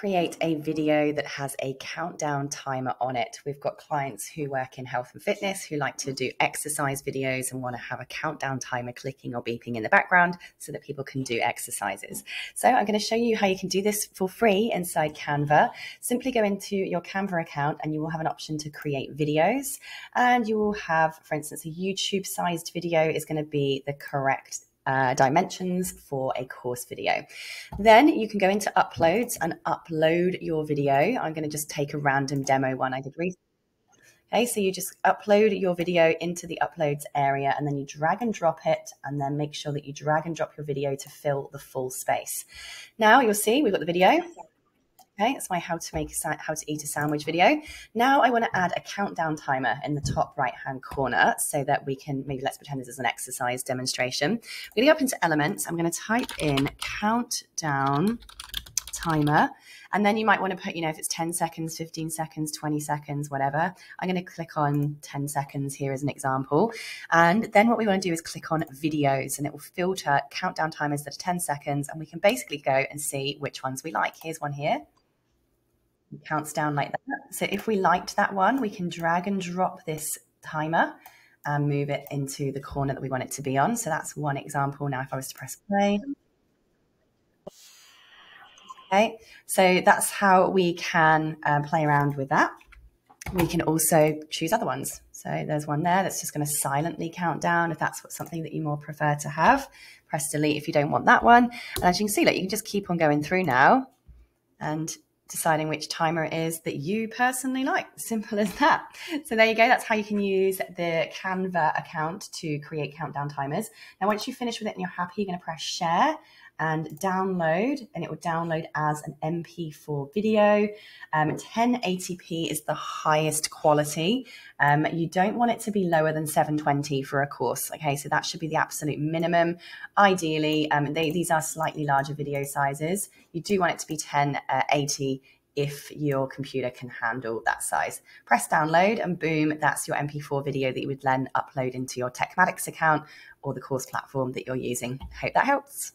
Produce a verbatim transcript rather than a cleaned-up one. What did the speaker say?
create a video that has a countdown timer on it. We've got clients who work in health and fitness who like to do exercise videos and want to have a countdown timer clicking or beeping in the background so that people can do exercises. So I'm going to show you how you can do this for free inside Canva. Simply go into your Canva account and you will have an option to create videos, and you will have, for instance, a YouTube sized video is going to be the correct Uh, dimensions for a course video. Then you can go into uploads and upload your video. I'm going to just take a random demo one I did recently. Okay, so you just upload your video into the uploads area, and then you drag and drop it, and then make sure that you drag and drop your video to fill the full space. Now you'll see we've got the video. Okay, that's my how to make a, how to eat a sandwich video. Now I want to add a countdown timer in the top right hand corner so that we can, maybe let's pretend this is an exercise demonstration. We're going to go up into Elements. I'm going to type in countdown timer, and then you might want to put, you know, if it's ten seconds, fifteen seconds, twenty seconds, whatever. I'm going to click on ten seconds here as an example. And then what we want to do is click on videos, and it will filter countdown timers that are ten seconds, and we can basically go and see which ones we like. Here's one here. It counts down like that. So if we liked that one, we can drag and drop this timer and move it into the corner that we want it to be on. So that's one example. Now, if I was to press play. Okay, so that's how we can uh, play around with that. We can also choose other ones. So there's one there that's just going to silently count down if that's what, something that you more prefer to have. Press delete if you don't want that one. And as you can see, like, you can just keep on going through now and deciding which timer it is that you personally like. Simple as that. So there you go. That's how you can use the Canva account to create countdown timers. Now, once you finish with it and you're happy, you're going to press share and download, and it will download as an M P four video. Um, ten eighty p is the highest quality. Um, you don't want it to be lower than seven twenty for a course. Okay, so that should be the absolute minimum. Ideally, um, they, these are slightly larger video sizes. You do want it to be ten eighty if your computer can handle that size. Press download and boom, that's your M P four video that you would then upload into your Techmatics account or the course platform that you're using. Hope that helps.